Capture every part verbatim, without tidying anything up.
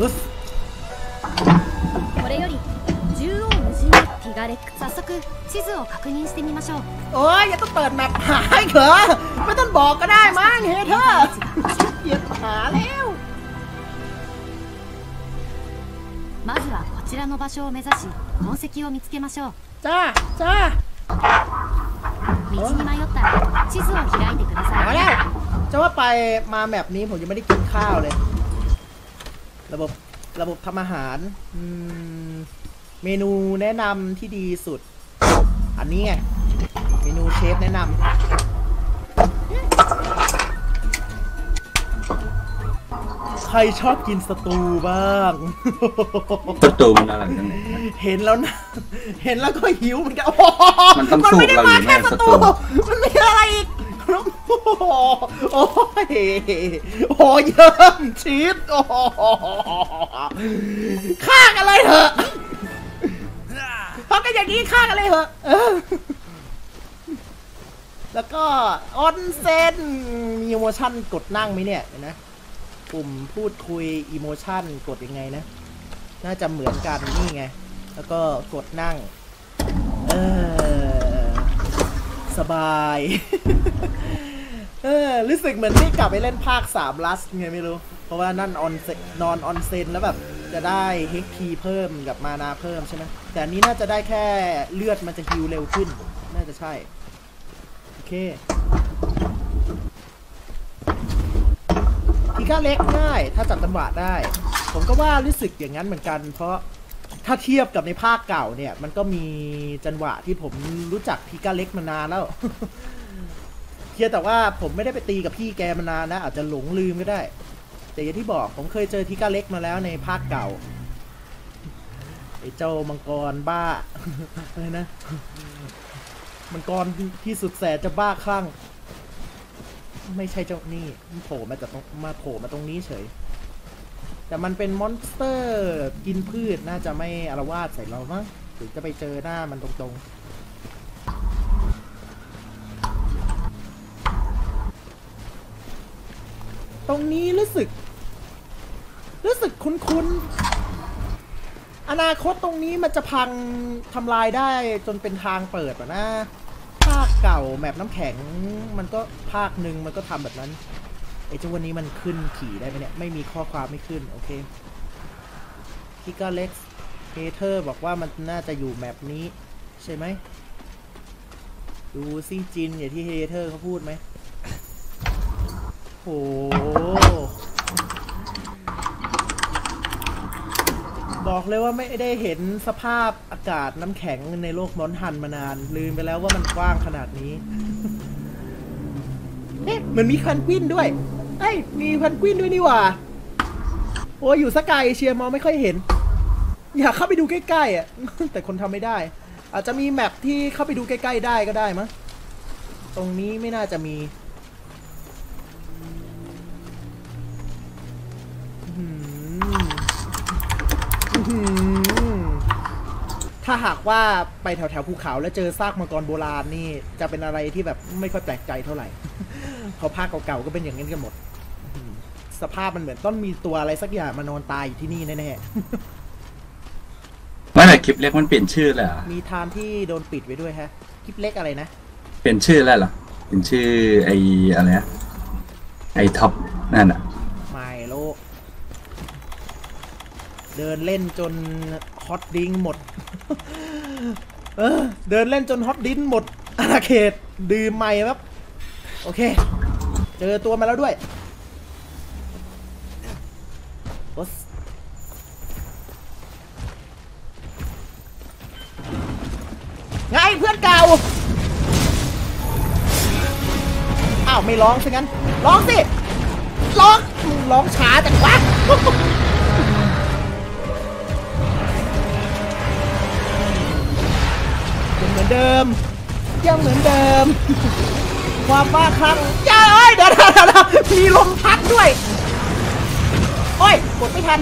よし。これより縦横無尽のティガレック。早速地図を確認してみましょう。おい、やっとเปิดแมปหายเหรอไม่ต้องบอกก็ได้มั้งเฮเธอร์เกียดหาแล้วまずはこちらの場所を目指し痕跡を見つけましょう。さあさあ道に迷ったら地図を開いてください。あれจะว่าไปมาแมปนี้ผมยังไม่ได้กินข้าวเลยระบบระบบทำอาหารเมนูแนะนำที่ดีสุดอันนี้ไงเมนูเชฟแนะนำใครชอบกินสตูบ้างสตูมันอะไรนั่นเห็นแล้วนะเห็นแล้วก็หิวเหมือนกันมันต้องสู้เราอยู่แน่สตูมันไม่อะไรอีกโอ้โหโอ้ยโอ้ยเยิ้มชีสโอ้โหฆ่ากันเลยเถอะเขาก็อย่างนี้ฆ่ากันเลยเถอะแล้วก็ออนเซ็นมีอิโมชั่นกดนั่งไหมเนี่ยนะปุ่มพูดคุยอิโมชั่นกดยังไงนะน่าจะเหมือนกันนี่ไงแล้วก็กดนั่งเออสบายเออรู้สึกเหมือนที่กลับไปเล่นภาคสาม Last ไงไม่รู้เพราะว่านั่นออนนอนออนเซนแล้วแบบจะได้ เอช พี เพิ่มกับมานาเพิ่มใช่ไหมแต่อันนี้น่าจะได้แค่เลือดมันจะฮิวเร็วขึ้นน่าจะใช่โอเคทีก้าเล็กง่ายถ้าจับจังหวะได้ผมก็ว่ารู้สึกอย่างนั้นเหมือนกันเพราะถ้าเทียบกับในภาคเก่าเนี่ยมันก็มีจังหวะที่ผมรู้จักทีก้าเล็กมานานแล้วแต่ว่าผมไม่ได้ไปตีกับพี่แกมานานนะอาจจะหลงลืมก็ได้แต่อย่างที่บอกผมเคยเจอทิก้าเล็กมาแล้วในภาคเก่าไอ้เจ้ามังกรบ้าอะไรนะมังกรที่สุดแสนจะบ้าคลั่งไม่ใช่เจ้านี่มันโผล่มาจากมาโผล่มาตรงนี้เฉยแต่มันเป็นมอนสเตอร์กินพืชน่าจะไม่อารวาสใส่เรามั้งถึงจะไปเจอหน้ามันตรงๆตรงนี้รู้สึกรู้สึกคุ้นๆอนาคตตรงนี้มันจะพังทำลายได้จนเป็นทางเปิดป่ะนะภาคเก่าแมปน้ำแข็งมันก็ภาคหนึ่งมันก็ทำแบบนั้นไอ้เจ้าวันนี้มันขึ้นขี่ได้ไหมเนี่ยไม่มีข้อความไม่ขึ้นโอเคทิกเกอร์เล็กเฮเธอร์บอกว่ามันน่าจะอยู่แมปนี้ใช่ไหมดูซิจินอย่างที่เฮเธอร์เขาพูดไหมโอ้บอกเลยว่าไม่ได้เห็นสภาพอากาศน้ำแข็งในโลกมอนฮันมานานลืมไปแล้วว่ามันกว้างขนาดนี้เอ๊ะมันมีคันกวินด้วยเอ้ยมีคันกวินด้วยนี่หว่าโอ้อยู่สกายเชียร์มองไม่ค่อยเห็นอยากเข้าไปดูใกล้ๆอ่ะแต่คนทำไม่ได้อาจจะมีแมปที่เข้าไปดูใกล้ๆได้ก็ได้มั้งตรงนี้ไม่น่าจะมีถ้าหากว่าไปแถวแถวภูเขาแล้วเจอซากมังกรโบราณนี่จะเป็นอะไรที่แบบไม่ค่อยแปลกใจเท่าไหร่เพราะภาคเก่าๆก็เป็นอย่างนั้นกันหมดสภาพมันเหมือนต้นมีตัวอะไรสักอย่างมานอนตายอยู่ที่นี่แน่ๆไม่ไหนคลิปเล็กมันเปลี่ยนชื่อแล้วมีทามที่โดนปิดไว้ด้วยฮะคลิปเล็กอะไรนะเปลี่ยนชื่อแล้วเหรอเปลี่ยนชื่อไออะไรนะไอท็อปนั่นอะไม่โลกเดินเล่นจนฮอตดิ้งหมดเออเดินเล่นจนฮอตดิ้งหมดอาณาเขตดื่มใหม่ครับโอเคเจอตัวมาแล้วด้วยไงเพื่อนเก่าอ้าวไม่ร้องซะงั้นร้องสิร้องร้องช้าจังวะเดิมยังเหมือนเดิมความบ้าคลั่งยาเอ้ยเดี๋ยวๆมีลมพัดด้วยโอ้ยกดไม่ทัน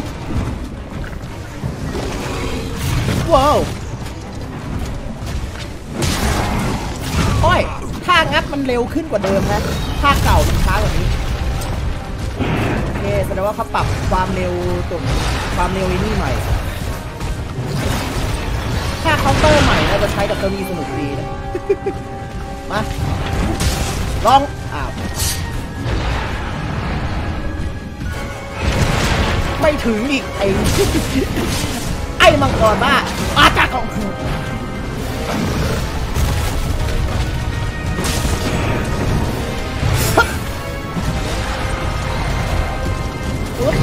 ว้าวโอ้ยถ้างัดมันเร็วขึ้นกว่าเดิมนะถ้าเก่ามันช้ากว่านี้โอเค แสดงว่าเขาปรับความเร็วตุ่มความเร็วนี่ใหม่ถ้าเคาน์เตอร์ใหม่น่าจะใช้กับเจ้านี่สนุกดีนะมาลองอ้าวไม่ถึงอีกไอ้ไอ้มังกรบ้าอาจากของคุณโอ้ย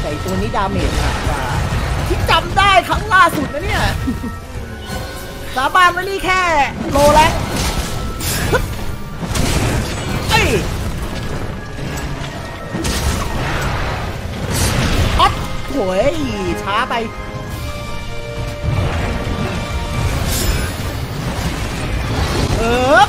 ใส่ตัวนี้ดาเมจหนักกว่าที่จำได้ครั้งล่าสุดนะเนี่ยสาบานว่านี่แค่โลแล้วเอ้ยอ๊อดโหยช้าไปเออ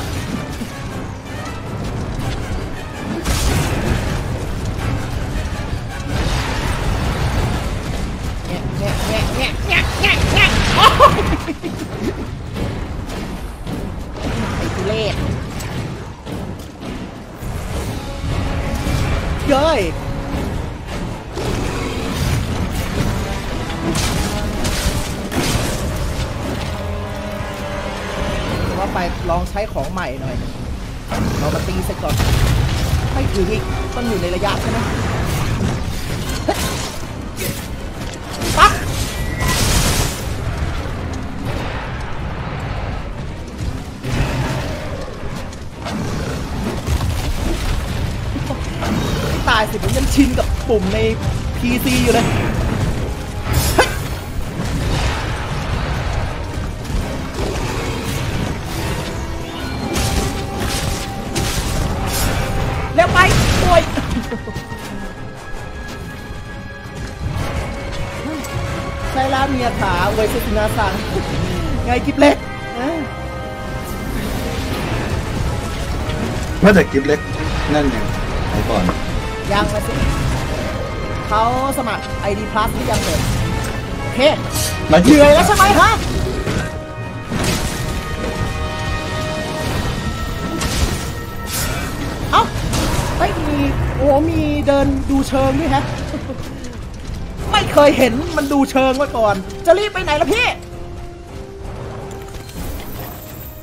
เย้ยว่าไปลองใช้ของใหม่หน่อยเรามาตีเสร็จก่อนไม่ถืออีกต้องอยู่ในระยะใช่ไหมปั๊บตายสิผมยังชินกับปุ่มใน พี ซี อยู่เลยแล้วไปป่วยใช่แล้วเมียขาเวสุนาสังไงกิ๊บเล็กไม่แต่กิ๊บเล็กนั่นไงไอ้ก่อนยังมาสิเขาสมัคร ไอ ดี Plus ที่ยังเปิดเฮ้ยเหนื่อยแล้วใช่ไหมฮะเอ้าไม่มีโอ้มีเดินดูเชิงด้วยฮะไม่เคยเห็นมันดูเชิงมาก่อนจะรีบไปไหนล่ะพี่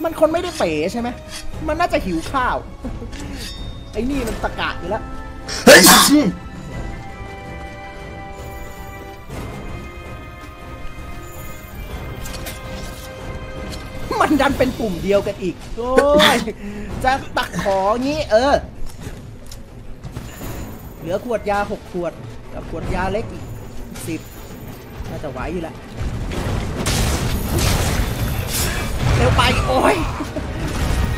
มันคนไม่ได้เป๋ใช่ไหมมันน่าจะหิวข้าวไอ้นี่มันตะกะอยู่แล้วมันดันเป็นปุ่มเดียวกันอีกโอ้ยจะตักของี้เออเหลือขวดยาหกขวดกับขวดยาเล็กอีกสิบน่าจะไหวอยู่แล้วเร็วไปโอ้ย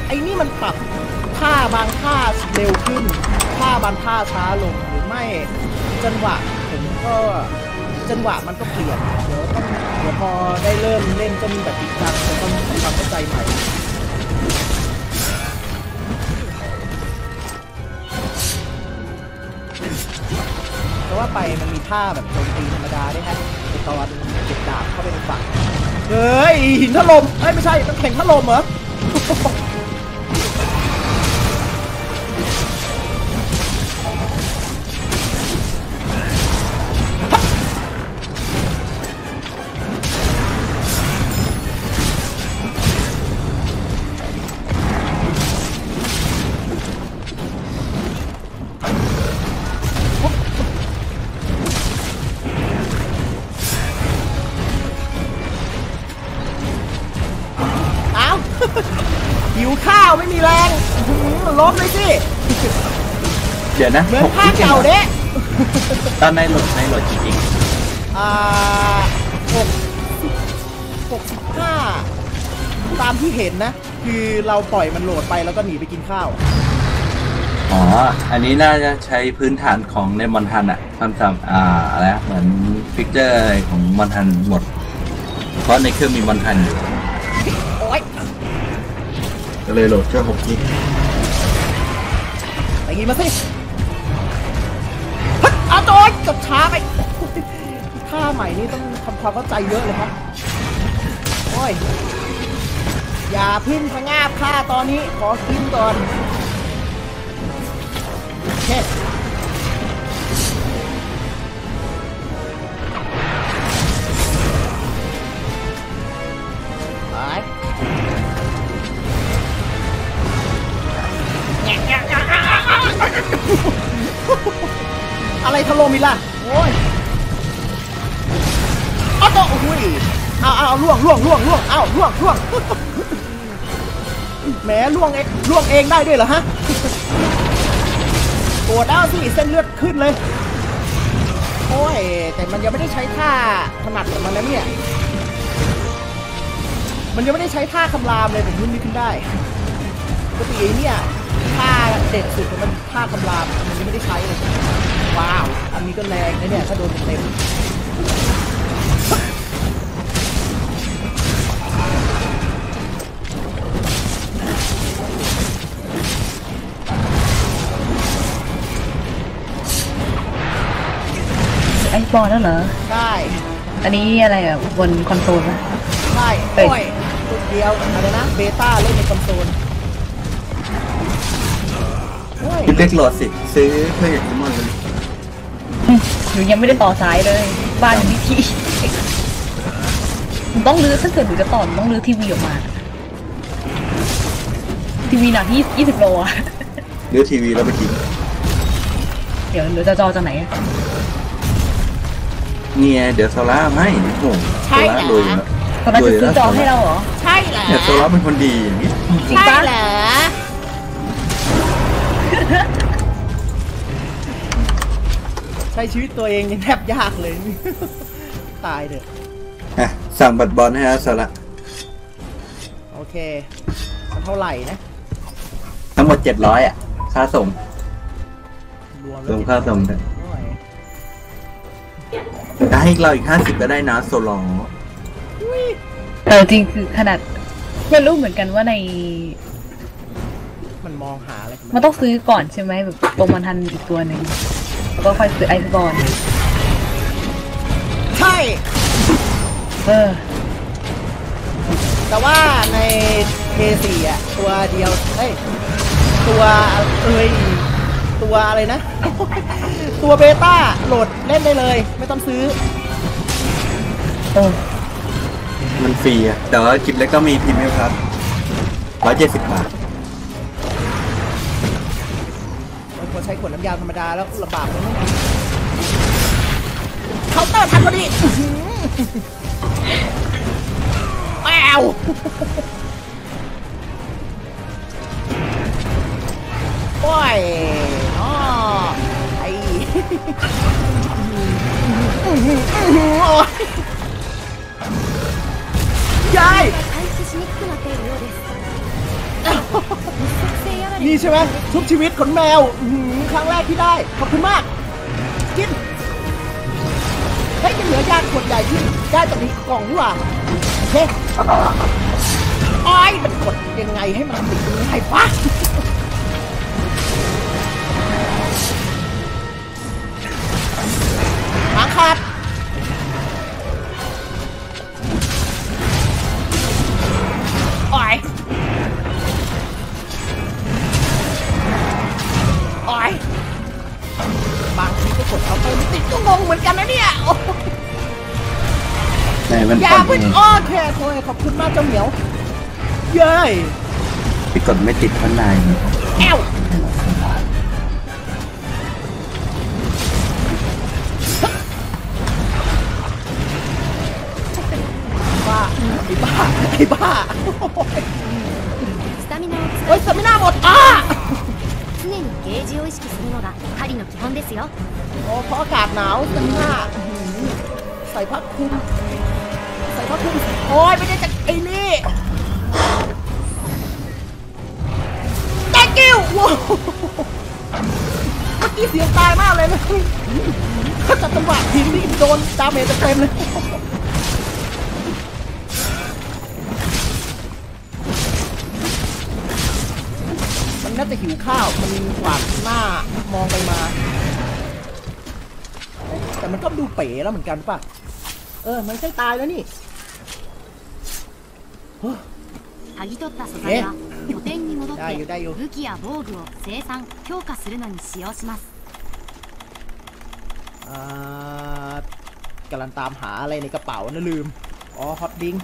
ไอ้นี่มันปรับท่าบางท่าเร็วขึ้นท่าบางท่าช้าลงหรือไม่จังหวะผมก็จังหวะมันก็เปลี่ยนเดี๋ยวต้องเดี๋ยวพอได้เริ่มเล่นจะมีแบบจริงจังจะต้องทำความเข้าใจใหม่เพราะว่าไปมันมีท่าแบบโจมตีธรรมดาได้ฮะตอนเก็บดาบเข้าไปในฝั่งเฮ้ยหินถล่มเอ้ยไม่ใช่น้ำแข็งถล่มเหรอหิวข้าวไม่มีแรงล้มเลยสิเดี๋ยวนะเหมือนผ้าเก่าเด้ตอนในหลดในหลดจริงๆอ่าหกหกสิบห้าตามที่เห็นนะคือเราปล่อยมันโหลดไปแล้วก็หนีไปกินข้าวอ๋ออันนี้น่าจะใช้พื้นฐานของในมอนทันอะทำทำอ่าอะไรเหมือนฟิกเจอร์ของมอนทันหมดเพราะในเครื่องมีมอนทันอยู่ก็เลยโหลดแค่หกกิกไปงี้มาสิฮัทอาโต้กับช้าไปท่าใหม่นี่ต้องทำความเข้าใจเยอะเลยครับโอ้ย อย่าพึ่งพะงาบข้าตอนนี้ขอกินก่อนเช็ดไปอะไรทะลมิล่ะโอ้ยอ้าวโอ้ยอ้าวอ้าวล่วงล่วงล่วงล่วงอ้าวล่วงล่วงแหมล่วงเองล่วงเองได้ด้วยเหรอฮะปวดอ้าวสิเส้นเลือดขึ้นเลยโอ้ยแต่มันยังไม่ได้ใช้ท่าถนัดของมันนะเนี่ยมันยังไม่ได้ใช้ท่าคำรามเลยแต่ขึ้นนี่ขึ้นได้ปกติเนี่ยท่าเด็ดสุดมันท่าคำรามมันยังไม่ได้ใช้เลยว้าวอันนี้ก็แรงนะเนี่ยถ้าโดนเต็มไอ้บอลนั่นเหรอได้อันนี้อะไรอ่ะบนคอนโซลนะใช่โอ้ยตัวเดียวอะไรนะเบต้าเล่นในคอนโซลโอ้ยเลือกโหลดสิซื้อเพื่ออยากจะมาเลยหนูยังไม่ได้ต่อสายเลยบ้านวิธีต้องรื้อถ้าเกิดหนูจะต่อต้องรื้อทีวีออกมาทีวีหนักที่ยี่สิบโลอ่ะรื้อทีวีแล้วไปกินเดี๋ยวหนูจะจอจากไหนเนี่ยเดี๋ยวโซล่าไม่นี่โหโซล่าลุยโซล่าจะซื้อจอให้เราเหรอใช่เหรอเนี่ยโซล่าเป็นคนดีอย่างนี้จริงปะเหรอใช้ชีวิตตัวเองยังแทบยากเลยตายเด้ออ่ะสั่งบัตรบอลให้โซล่าโอเคมันเท่าไหร่นะทั้งหมดเจ็ดร้อยอ่ะค่าส่งรวมค่าส่งกันได้ให้เราอีกห้าสิบก็ได้นะโซลองแต่จริงคือขนาดไม่รู้เหมือนกันว่าในมันมองหาอะไรมันต้องซื้อก่อนใช่ไหมแบบโปรโมชั่นอีกตัวหนึ่งก็ค่อยซื้อไอซ์บอลใช่เออแต่ว่าในเพย์สี่อ่ะตัวเดียวเอ้ยตัวเอ้ยตัวอะไรนะตัวเบต้าโหลดเล่นได้เลยไม่ต้องซื้อมันฟรีอะแต่ว่าคิดแล้วก็มีพิมพ์ครับร้อยเจ็ดสิบบาทพอใช้ขวดน้ำยาธรรมดาแล้วลำบากเลยเคาน์เตอร์ทันพอดีแอวโอ้ยอ๋อไอ้ยายนี่ใช่ไหมทุกชีวิตขนแมวครั้งแรกที่ได้ขอบคุณมากกินให้ยังเหลือยากขวดใหญ่ที่ได้จากนี้กล่องนี่หว่าโอเคไอ้มันกดยังไงให้มันติดยังไงวะหางขาดโอ้ยโอ้ยบางทีก็กดเอาตัวไม่ติดก็งงเหมือนกันนะเนี่ยอย่าพึ่งอ้อแค่โอ้ยขอบคุณมากเจ้าเหมียวเย้ยพี่กดไม่ติดข้างในแอวไอ้บ้าไอ้บ้าโอ้ยสมิน่าหมดอ่ะโอ้เพราะอากาศหนาวสมิน่าใส่ผ้าคลุมใส่ผ้าคลุมโอ้ยไม่ได้จากไอ้นี่แตงกิ้วว้าวเมื่อกี้เสียงตายมากเลยนะเขาจับจังหวะทีนี้โดนดาเมจเต็มเลยน่าจะหิวข้าวมันขวางหน้ามองไปมาแต่มันก็ดูเป๋แล้วเหมือนกันป่ะเออมันใกล้ตายแล้วนี่剥ぎ取った素材は拠点に戻って武器や防具を生産強化するのに使用します。อ่ากำลังตามหาอะไรในกระเป๋านะลืมอ๋อฮอตดิง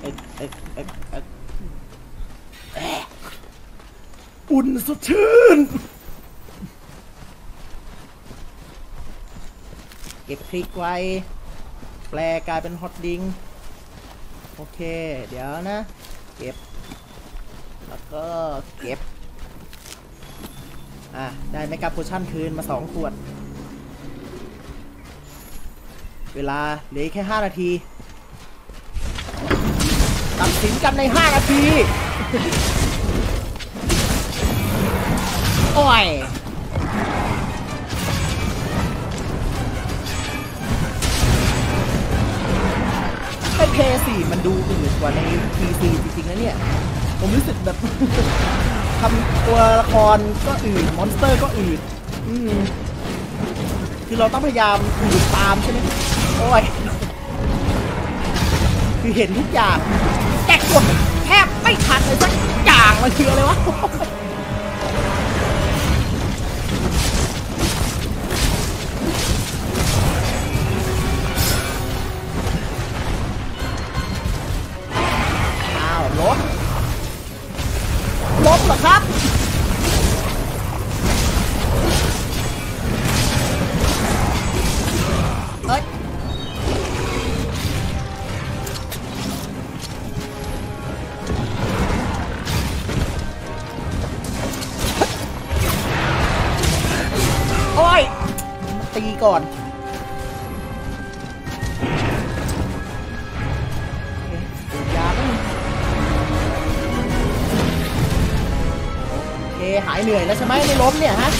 เอ๊ะเอ๊ะเอ๊ะเอ๊ะอุ่นสดชื่นเก็บพริกไว้แปลกลายเป็นฮอตดิงโอเคเดี๋ยวนะเก็บแล้วก็เก็บอ่ะได้เมกะโพชั่นคืนมาสองขวดเวลาเหลือแค่ห้านาทีตัดสินกันในห้านาทีโอ้ยไอ้เพย์สี่มันดูอื่นกว่าใน พี ซี จริงๆนะเนี่ยผมรู้สึกแบบ ทำตัวละครก็อื่นมอนสเตอร์ก็อื่นอืมคือเราต้องพยายามอืดตามใช่ไหมโอ้ยคือเห็นทุกอย่างแต่กดแทบไม่ทันเลยสักอย่างมันคืออะไรวะอ้าวลบลบเหรอครับก่อนโอเคหายเหนื่อยแล้วใช่ไหมไม่ล้มเนี่ยฮะ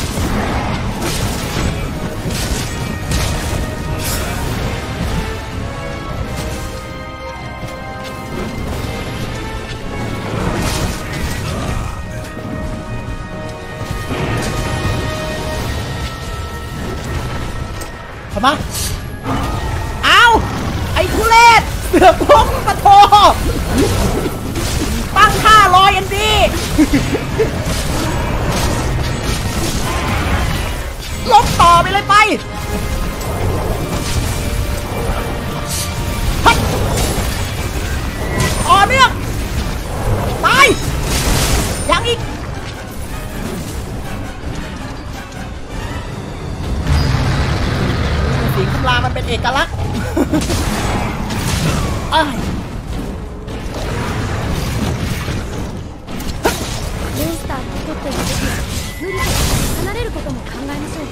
มาเอาไอ้ทุเรศเสือกพงปะโทตั้งค่าลอยอันดีลบต่อไปเลยไปอ๋อเนื่องตายยังอีกมันเป็นเอกลักษณ์モンスターにとっては無理と離れることも考えましょう。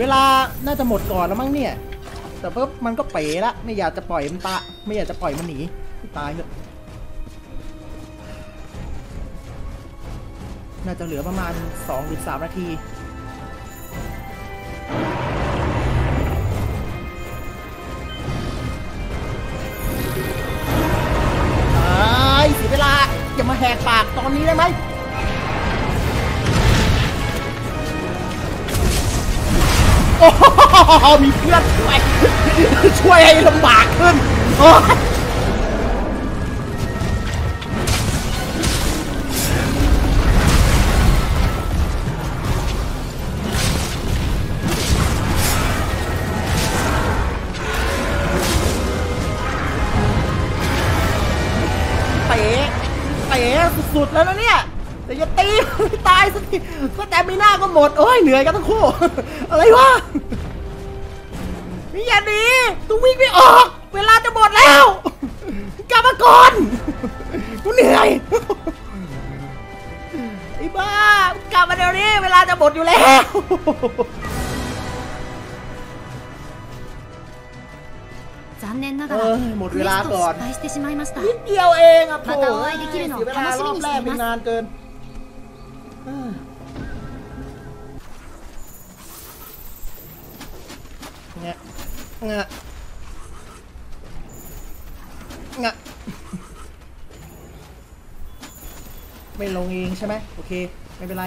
เวลาน่าจะหมดก่อนแล้วมั้งเนี่ยแต่ปุ๊บมันก็เป๋ละไม่อยากจะปล่อยมันตะไม่อยากจะปล่อยมันหนีตายเถอะน่าจะเหลือประมาณสองหรือสามนาทีตายเสียเวลาอย่ามาแหกปากตอนนี้ได้ไหมโอ้โหมีเพื่อนช่วยช่วยให้ลำบากขึ้นโอ้ ป๋สุดๆแล้วนะเนี่ยแต่จะตีตายสักทีก็แต่ไม่น่าก็หมดโอ้ยเหนื่อยกันทั้งคู่อะไรวะนี่อย่าหนีตัววิ่งไม่ออกเวลาจะหมดแล้วกลับมาก่อนกูเหนื่อยไอ้บ้ากลับมาเดี๋ยวนี้เวลาจะหมดอยู่แล้วหมดเวลาก่อนนิดเดียวเองอะโถ่เวลารอบแรกนานเกินเงะเงะเงะไม่ลงเองใช่ไหมโอเคไม่เป็นไร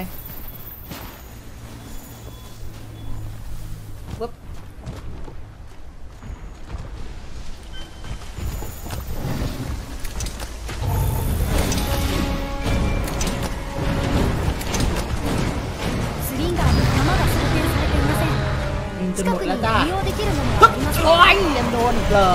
ปุ๊บจนหมดแล้วจ้าโอ้ยยังโดนเหรอ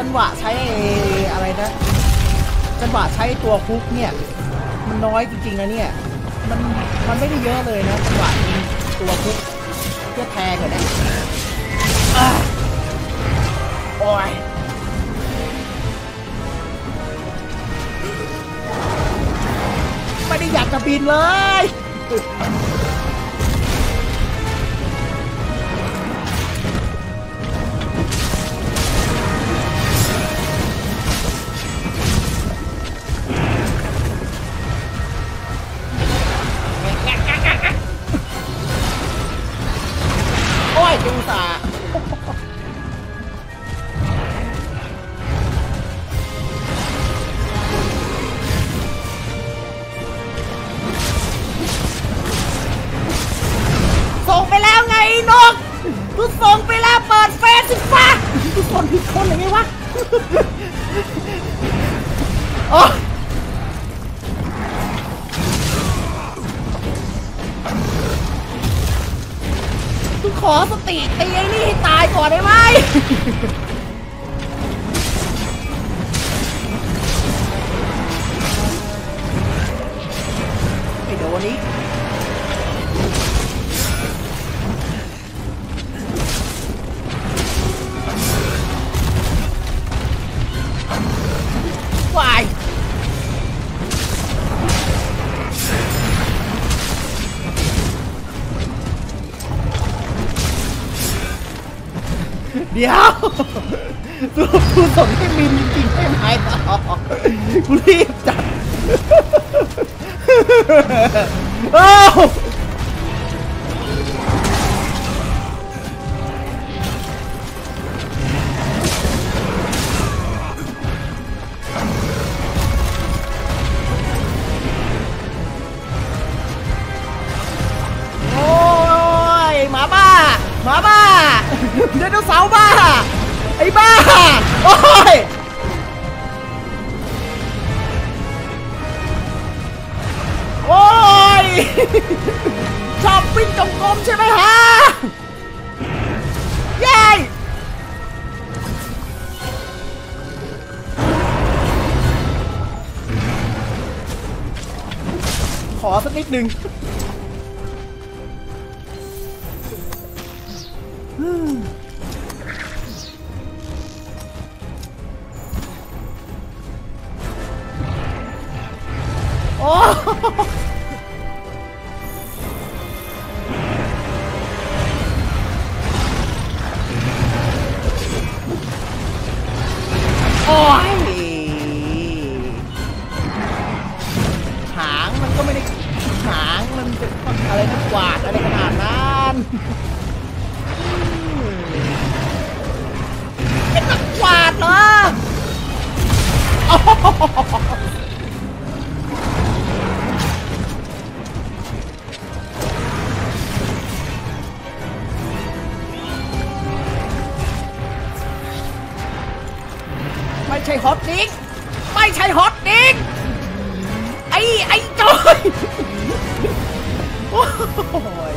จังหวะใช้อะไรนะจังหวะใช้ตัวคุกเนี่ยมันน้อยจริงๆนะเนี่ยมันมันไม่ได้เยอะเลยนะจังหวะตัวคุกเพื่อแทงเหรอเนี่ยโอ้ยไม่ได้อยากจะบินเลยส่งไปแล้วไงนกกูส่งไปแล้วเปิดเฟซสิฟ้ากูคนผิดคนหรือไงวะอ๋อขอสติตีไอ้นี่ตายก่อนได้ไหมไอ้โดนนี้วายเดี๋ยวกูส่งให้บินจริงๆไม่หายต่อกูรีบจัดโอ้ยหมาบ้าหมาบ้าเดินเสาบ้าไอ้บ้าโอ้ยโอ้ยชอบวิ่งกลมๆใช่ไหมฮะเย้ขอสักนิดหนึ่งโอ้โอ้ยหางมันก็ไม่ได้หางมันจะอะไรนะกวาดอะไรขนาดนั้นกวาดเหรอ ฮอตดิ๊กไม่ใช่ฮอตดิ๊กไอ้ไอ้จอยโอ้ย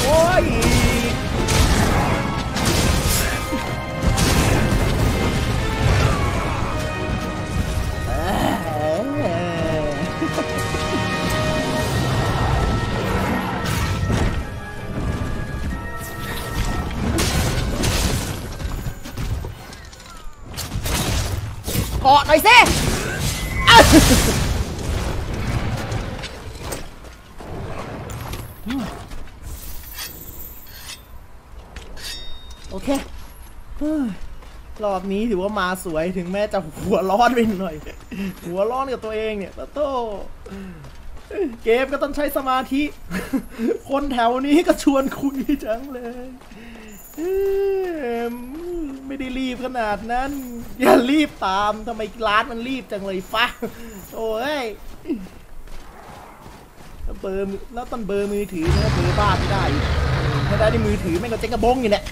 โอ้ยกอดหน่อยสิโอเครอบนี้ถือว่ามาสวยถึงแม้จะหัวร้อนไปหน่อยหัวร้อนกับตัวเองเนี่ยตะโต้เกมก็ต้องใช้สมาธิคนแถวนี้ก็ชวนคุยจังเลยไม่ได้รีบขนาดนั้นอย่ารีบตามทำไมร้านมันรีบจังเลยฟ้าโอ้ยเบอร์แล้วต้นเบอร์มือถือนะเบอร์บ้าไม่ได้ไม่ได้ในมือถือไม่ก็เจ๊งกระบงอยู่เนี่ย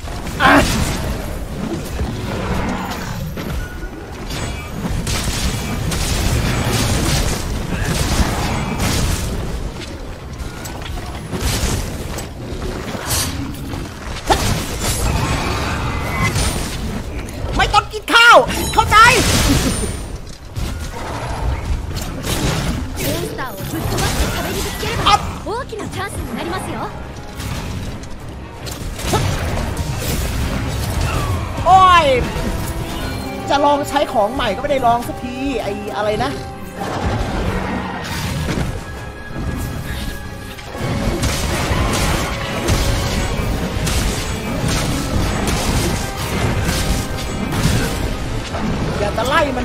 เข้าใจโอ้ยจะลองใช้ของใหม่ก็ไม่ได้ลองสักทีไอ้อะไรนะจะไล่มัน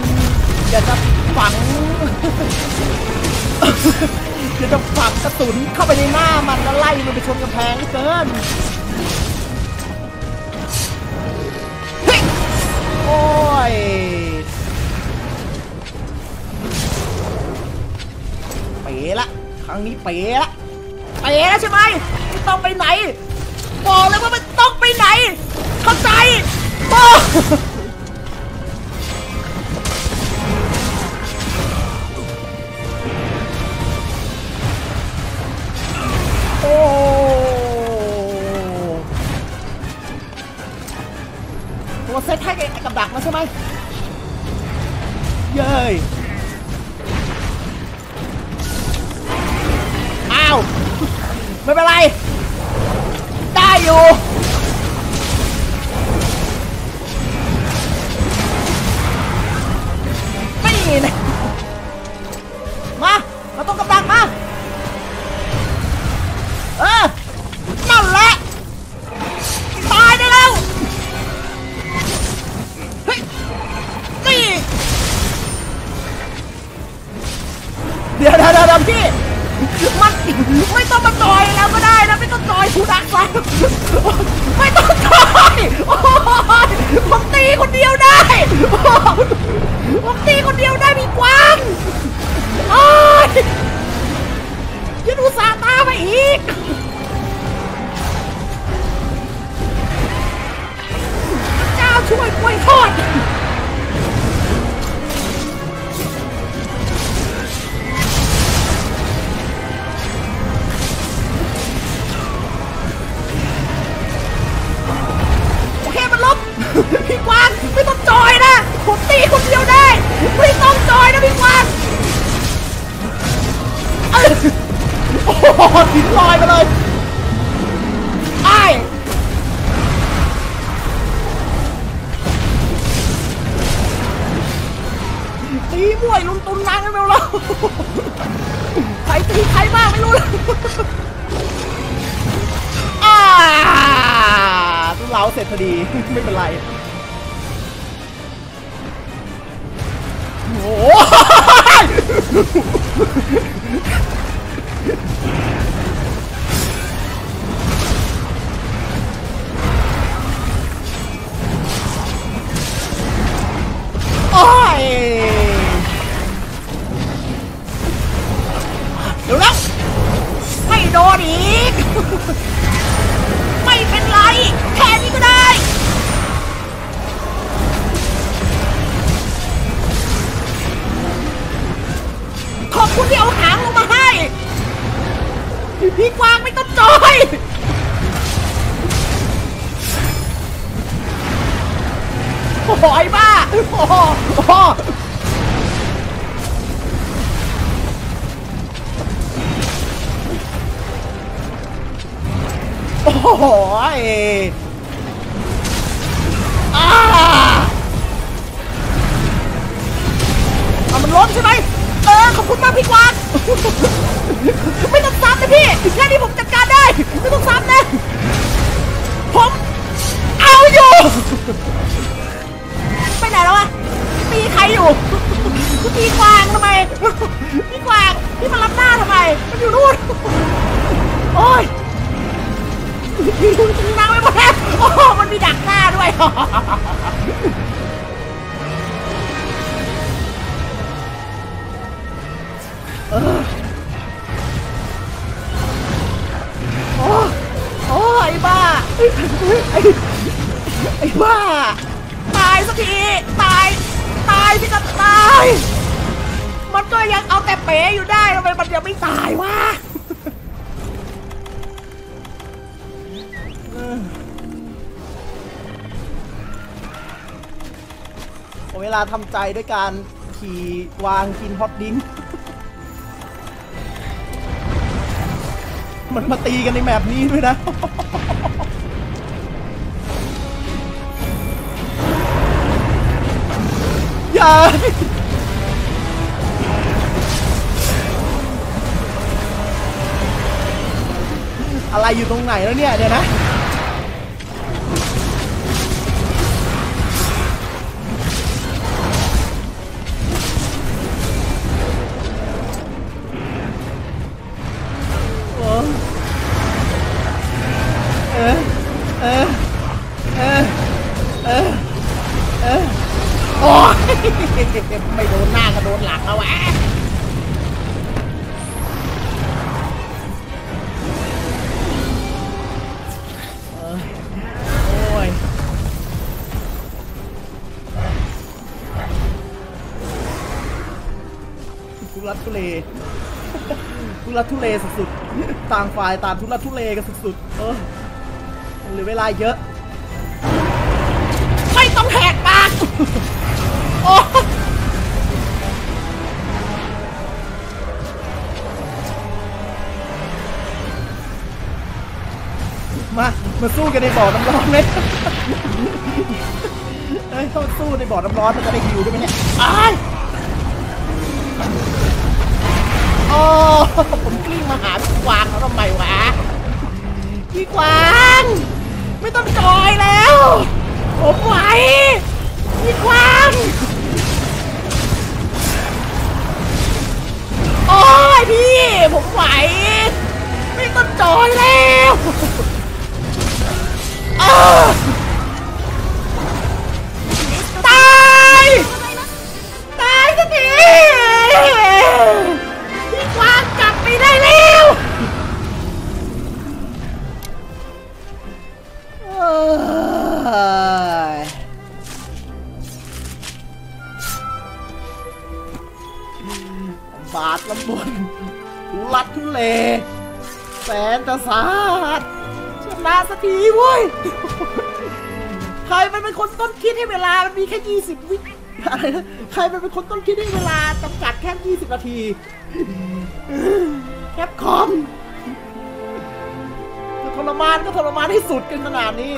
อยากจะฝังอยากจะฝังกระสุนเข้าไปในหน้ามันแล้วไล่มันไปชนกำแพงเกินโอ้ยเป๋ละครั้งนี้เป๋ละเป๋ละใช่ไหมไม่ต้องไปไหนบอกเลยว่ามันต้องไปไหนเข้าใจบอกตัวเซตให้กับดักมาใช่ไหมเย้ยอ้าวไม่เป็นไรได้อยู่ไม่นะมามาต้องกับดักมาเออนั่นแหละตายได้แล้วเฮ้ยนี่เดี๋ยวเดี๋ยวเดี๋ยวพี่มันไม่ต้องมาจอยแล้วก็ได้นะไม่ต้องจอยผู้ดักไว้ไม่ต้องจอยโอ้ยผมตีคนเดียวได้ผมตีคนเดียวได้มีกว้างโอ้ยยืนอุตส่าห์ตาไปอีกช่วยกล้วยทอดโอเคมันลบพี่กวางไม่ต้องจอยนะผมตีคนเดียวได้ไม่ต้องจอยนะพี่กวางโอ้โหหินลอยมาเลยไอ้ตีบ่วยลุงตุนนางกันไปแล้วใครตีใครบ้างไม่รู้เลยอ่าตุนเล้าเสร็จพอดีไม่เป็นไรโอ้ยโอ้ยเดี๋ยวแล้วไม่โดนอีกไม่ เป็นไรแค่นี้ก็ได้ขอบคุณที่เอาหางลงมาให้พี่กวางไม่ต้องจอยโอ้ยบ้าโอ้โหโอ้โหอ้าเอามันล้มใช่ไหมเออขอบคุณมากพี่กวางไม่ต้องซ้ำนะพี่แค่นี้ผมจัดการได้ไม่ต้องซ้ำนะผมเอาอยู่ไปไหนแล้ววะมีใครอยู่พี่กวางทำไมพี่กวางพี่มารับหน้าทำไมมันอยู่นู่นโอ้ยนั่งไม่หมดแล้วโอ้มันมีดักหน้าด้วยโอ้โอ้ไอ้บ้าไอ้บ้าตายสักทีตายตายพี่ก็ตายมันก็ยังเอาแต่เป๋อยู่ได้ทำไมมันยังไม่ตายวะเวลาทำใจด้วยการขี่วางกินฮอตดิ้งมันมาตีกันในแมปนี้ด้วยนะอย่าอะไรอยู่ตรงไหนแล้วเนี่ยเดี๋ยวนะไม่โดนหน้าก็โดนหลังแล้วแหวะโอ้ยทุลักทุเลทุลักทุเลสุดๆต่างฝ่ายต่างทุลักทุเลกันสุดๆเออเหลือเวลาเยอะไม่ต้องแหกปากโอ้มามาสู้กันในบ่อน้ำร้อนเลยเฮ้ยต้องสู้ในบ่อน้ำร้อนมันจะได้หิวด้วยไหมเนี่ยตายโอ้ผมกลิ้งมาหาพี่กวางเขาทำไมวะพี่กวางไม่ต้องจอยแล้วผมไหวพี่กวางโอ้ยพี่ผมไหวไม่ต้องจอยแล้วตายตายสักทีพี่กวางกลับไปได้แล้วบาดลำบนทุลักทุเลแสนจะสาหัสชนะสักทีเว้ยใครมันเป็นคนต้นคิดให้เวลามันมีแค่ยี่สิบวิอะไรนะใครมันเป็นคนต้นคิดให้เวลาจำกัดแค่ยี่สิบนาทีแคปคอมทรมานก็ทรมานให้สุดกันขนาดนี้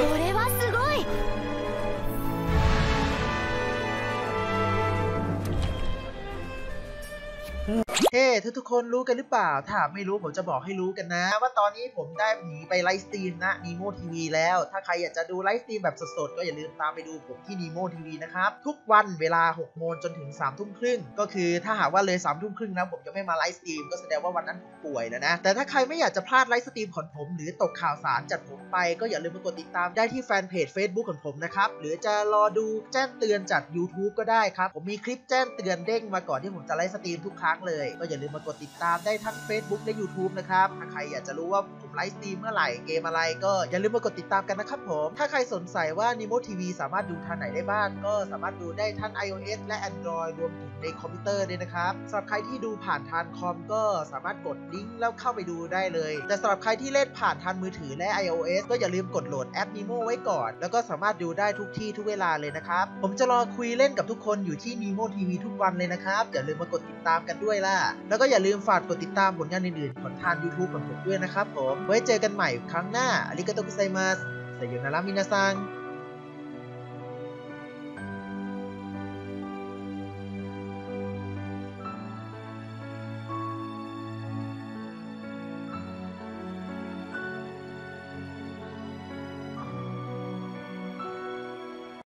เฮ้ทุกทุกคนรู้กันหรือเปล่าถ้าไม่รู้ผมจะบอกให้รู้กันนะว่าตอนนี้ผมได้หนีไปไลฟ์สตรีมนะ Nemo ที วี แล้วถ้าใครอยากจะดูไลฟ์สตรีมแบบสดๆก็อย่าลืมตามไปดูผมที่ Nemo ที วี นะครับทุกวันเวลาหกโมงจนถึงสามทุ่มครึ่งก็คือถ้าหากว่าเลยสามทุ่มครึ่งนะผมจะไม่มาไลฟ์สตรีมก็แสดงว่าวันนั้นผมป่วยแล้วนะแต่ถ้าใครไม่อยากจะพลาดไลฟ์สตรีมของผมหรือตกข่าวสารจากผมไปก็อย่าลืมกดติดตามได้ที่แฟนเพจ Facebook ของผมนะครับหรือจะรอดูแจ้งเตือนจาก YouTube ก็ได้ครับผมมีคลิปแจ้งเตือนเด้งมาก่อนที่ผมจะไลฟ์สตรีมทุกครั้งเลย ก็อย่าลืมมากดติดตามได้ทั้ง Facebook และ YouTube นะครับถ้าใครอยากจะรู้ว่าผมไลฟ์สตรีมเมื่อไหร่เกมอะไรก็อย่าลืมมากดติดตามกันนะครับผมถ้าใครสนใจว่า Nemo ที วี สามารถดูทางไหนได้บ้างก็สามารถดูได้ทั้ง iOS และ Android รวมถึงในคอมพิวเตอร์ด้วยนะครับสำหรับใครที่ดูผ่านทางคอมก็สามารถกดลิงก์แล้วเข้าไปดูได้เลยแต่สำหรับใครที่เล่นผ่านทางมือถือและ iOS ก็อย่าลืมกดโหลดแอป Nemo ไว้ก่อนแล้วก็สามารถดูได้ทุกที่ทุกเวลาเลยนะครับผมจะรอคุยเล่นกับทุกคนอยู่ที่ Nemo ที วี ทุกวันเลยนะครับอย่าลืมมากดติดตามกันด้วยล่ะแล้วก็อย่าลืมฝากกดติดตามผลงานอื่นๆของทาง YouTube ของผมด้วยนะครับผมไว้เจอกันใหม่ครั้งหน้าอาริกาโตกุไซมัส ไซโยนารามินาซัง